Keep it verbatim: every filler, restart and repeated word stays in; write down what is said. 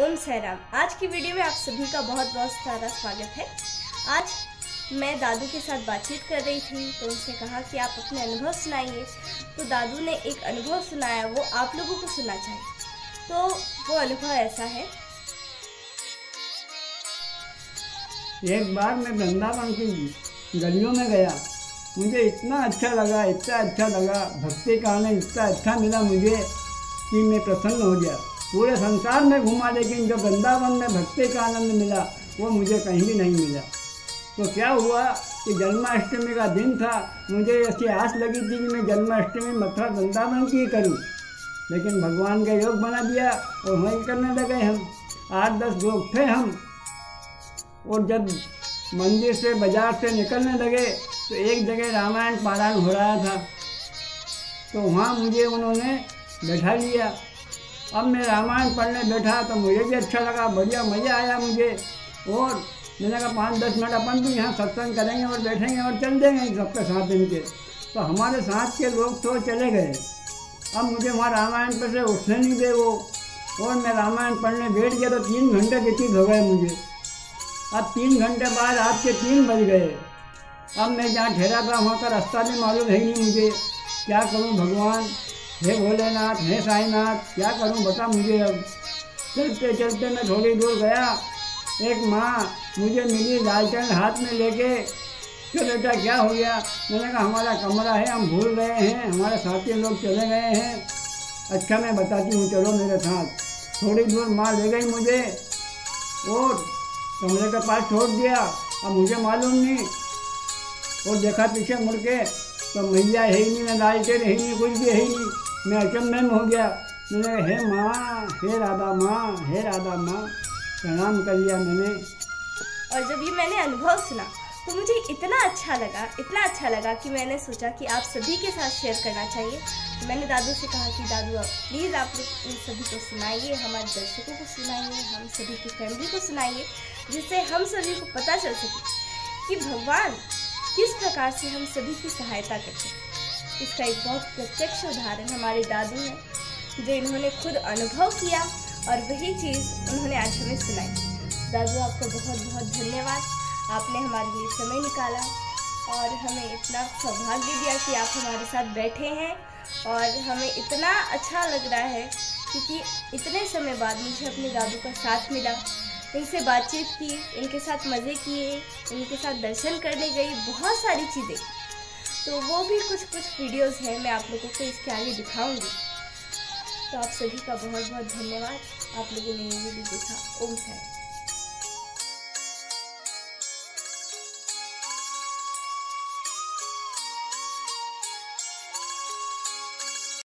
ओम साईराम। आज की वीडियो में आप सभी का बहुत बहुत सारा स्वागत है। आज मैं दादू के साथ बातचीत कर रही थी तो उनसे कहा कि आप अपने अनुभव सुनाइए, तो दादू ने एक अनुभव सुनाया, वो आप लोगों को सुनना चाहिए। तो वो अनुभव ऐसा है। एक बार मैं वृंदावन की गलियों में गया, मुझे इतना अच्छा लगा, इतना अच्छा लगा, भक्ति का आनंद इतना अच्छा मिला मुझे कि मैं प्रसन्न हो गया। पूरे संसार में घूमा लेकिन जब वृंदावन में भक्ति का आनंद मिला वो मुझे कहीं भी नहीं मिला। तो क्या हुआ कि जन्माष्टमी का दिन था, मुझे ऐसी आस लगी थी कि मैं जन्माष्टमी मथुरा वृंदावन की ही करूँ, लेकिन भगवान का योग बना दिया और वहीं करने लगे। हम आठ दस लोग थे हम, और जब मंदिर से बाजार से निकलने लगे तो एक जगह रामायण पारायण हो रहा था, तो वहाँ मुझे उन्होंने बैठा लिया। अब मैं रामायण पढ़ने बैठा तो मुझे भी अच्छा लगा, बढ़िया मज़ा आया मुझे। और मैंने कहा पाँच दस मिनट अपन भी यहाँ सत्संग करेंगे और बैठेंगे और चल देंगे सबके साथ इनके। तो हमारे साथ के लोग तो चले गए, अब मुझे वहाँ रामायण पर से उठने नहीं दे वो, और मैं रामायण पढ़ने बैठ गया तो तीन घंटे व्यतीत हो गए मुझे। अब तीन घंटे बाद आपके तीन बज गए। अब मैं जहाँ ठहरा था वहाँ का रास्ता भी मालूम है नहीं मुझे। क्या करूँ भगवान, हे भोलेनाथ, हे साईनाथ, क्या करूँ बता मुझे। अब चलते चलते मैं थोड़ी दूर गया, एक माँ मुझे मिली लालटेन हाथ में लेके। तो बेटा क्या हो गया? मैंने कहा हमारा कमरा है, हम भूल गए हैं, हमारे साथी लोग चले गए हैं। अच्छा मैं बताती हूँ, चलो मेरे साथ। थोड़ी दूर माँ ले गई मुझे और कमरे के पास छोड़ दिया। अब मुझे मालूम नहीं, और देखा पीछे मुड़ के तो मैया है ही नहीं, ना लालटेन है ही नहीं, कुछ भी है ही नहीं। मैं अचंभे में हो गया। मैंने हे माँ, हे राधा माँ, हे राधा माँ, प्रणाम कर लिया मैंने। और जब ये मैंने अनुभव सुना तो मुझे इतना अच्छा लगा, इतना अच्छा लगा कि मैंने सोचा कि आप सभी के साथ शेयर करना चाहिए। तो मैंने दादू से कहा कि दादू आप प्लीज़ आप लोग सभी को सुनाइए, हमारे दर्शकों को सुनाइए, हम सभी की फैमिली को सुनाइए, जिससे हम सभी को पता चल सके कि भगवान किस प्रकार से हम सभी की सहायता करते हैं। इसका एक बहुत प्रत्यक्ष उदाहरण हमारे दादू हैं, जो इन्होंने खुद अनुभव किया और वही चीज़ उन्होंने आज हमें सुनाई। दादू आपको बहुत बहुत धन्यवाद, आपने हमारे लिए समय निकाला और हमें इतना सौभाग्य दिया कि आप हमारे साथ बैठे हैं। और हमें इतना अच्छा लग रहा है क्योंकि इतने समय बाद मुझे अपने दादू का साथ मिला। इनसे बातचीत की, इनके साथ मज़े किए, इनके साथ दर्शन करने गई, बहुत सारी चीज़ें। तो वो भी कुछ कुछ वीडियोस हैं, मैं आप लोगों को इसके आगे दिखाऊंगी। तो आप सभी का बहुत बहुत धन्यवाद, आप लोगों ने ये वीडियो देखा। ओम साईं।